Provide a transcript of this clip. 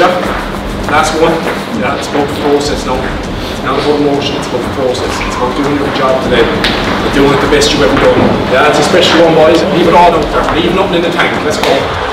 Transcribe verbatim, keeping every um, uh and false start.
always there. That's one. Yeah, it's about the process now. It's not about emotion, it's about the process. It's about doing your job today. You're doing it the best you've ever done. Yeah, it's a special one, boys. Leave it all out there. Leave nothing in the tank. Let's go.